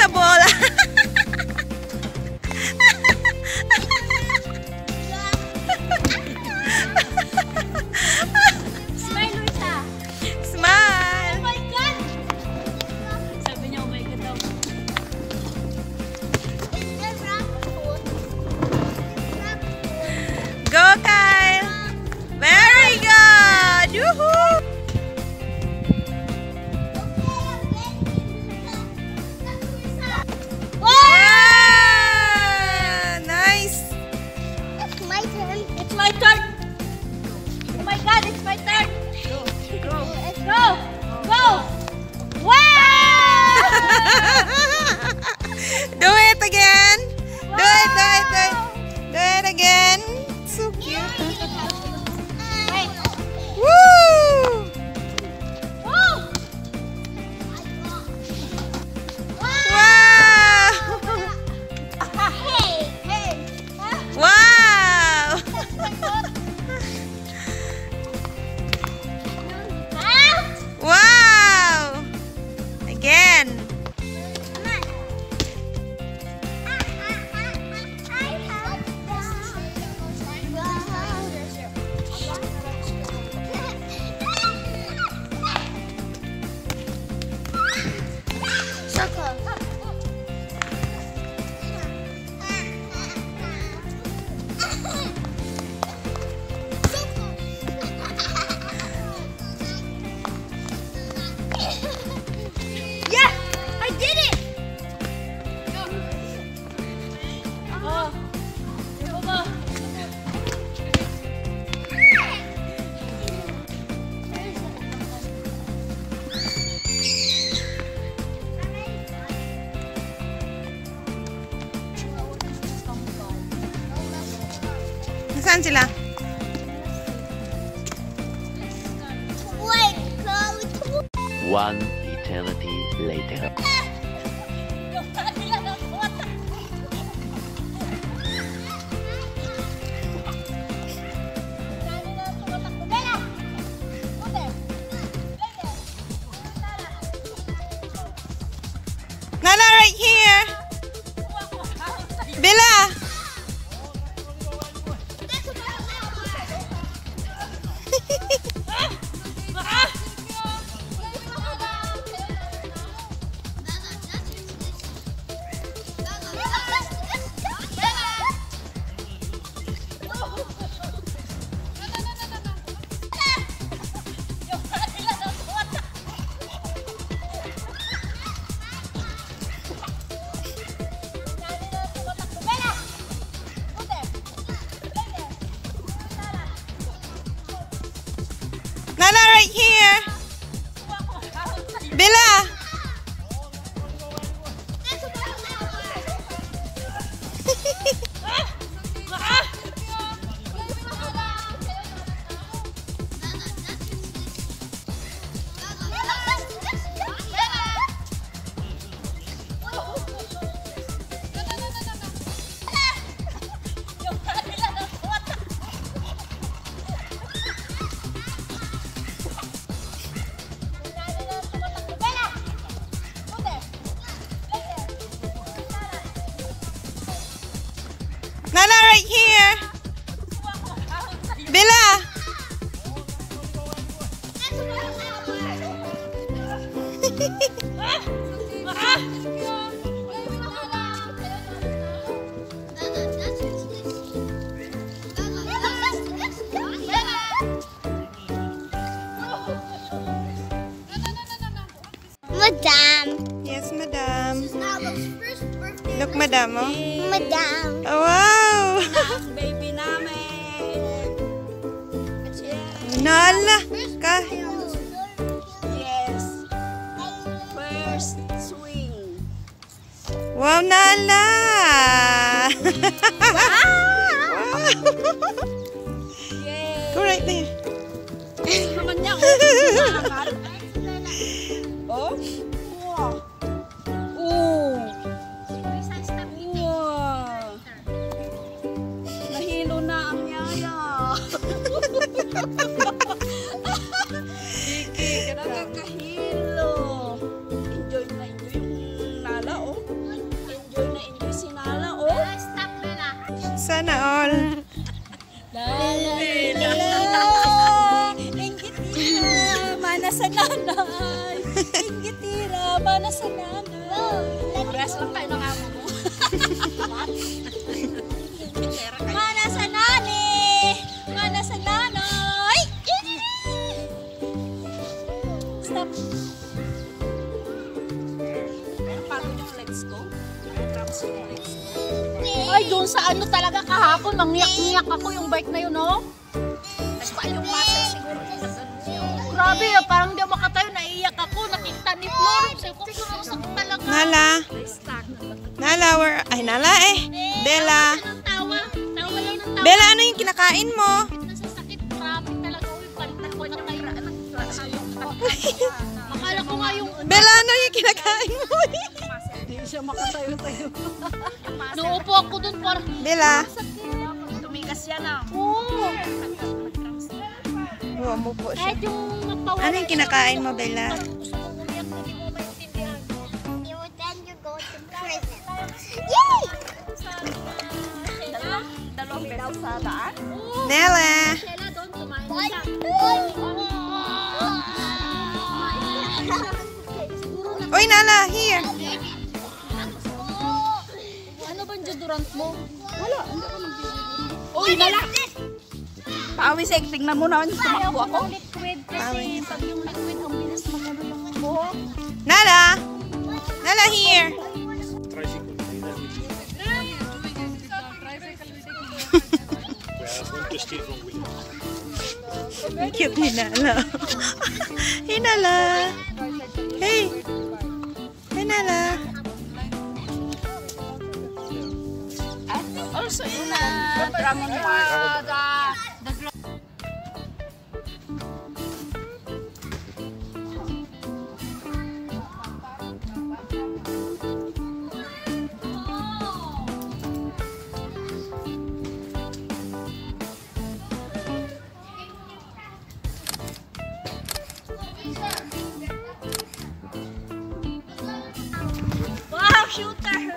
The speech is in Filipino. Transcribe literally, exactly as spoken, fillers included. Unpredictable. Smile, Rita. Smile. Oh my God. Sabi niya, oh my God daw. It's the rabbit hole. Go, Kyle. Very good. Woohoo. Saan sila? One eternity later. Nana, right here. Bella. Right here. Bella. Madam. Yes, madam. This is not Luke's first birthday. Look, madam. Oh. Madam. Oh, wow. Nice baby namin. Nala. Ka. Yes. First swing. Wow, Nala. Wow. Wow. Go right there. Kiki, kailangan kahilo. Enjoy na enjoy yung nala, oh. sa nanay. Ingitira, mana sa nanay. Oras lang kayo ng amo mo. Mana sa nanay. Mana sa nanay. Stop. Pero bago yung let's go, let's go. Ay, doon sa ano talaga kahapon, mangyak-ngyak ako yung bike na yun, no? Ayong matay siguro. Grabe, parang di ako makatayo. Naiiyak ako. Nakita ni Florence. Siguro ako sakit talaga. Nala. Nala, where? Ay, Nala eh. Bella. Tawa. Tawa lang ng tawa. Bella, ano yung kinakain mo? Nasasakit. Grabe talaga. Uy, palitan ko na kayo. Makala ko nga yung... Bella, ano yung kinakain mo? Hindi siya makatayo-tayo. Naupo ako dun parang... Bella. Tumigas yan ah. Oo. Umupo siya. Ano yung kinakain mo, Bella? You will then you go to prison. Yay! Dalawang bedaw sa daan? Bella! Uy, Nala! Here! Ano ba ang deodorant mo? Wala! Uy, Nala! Pawis eh, tingnan mo naman yung tumakbo ako. Pawis. Nala! Nala, here! Cute ni Nala. Hey, Nala! Hey! Hey, Nala! Also, yun na Dragon Park! Shooter!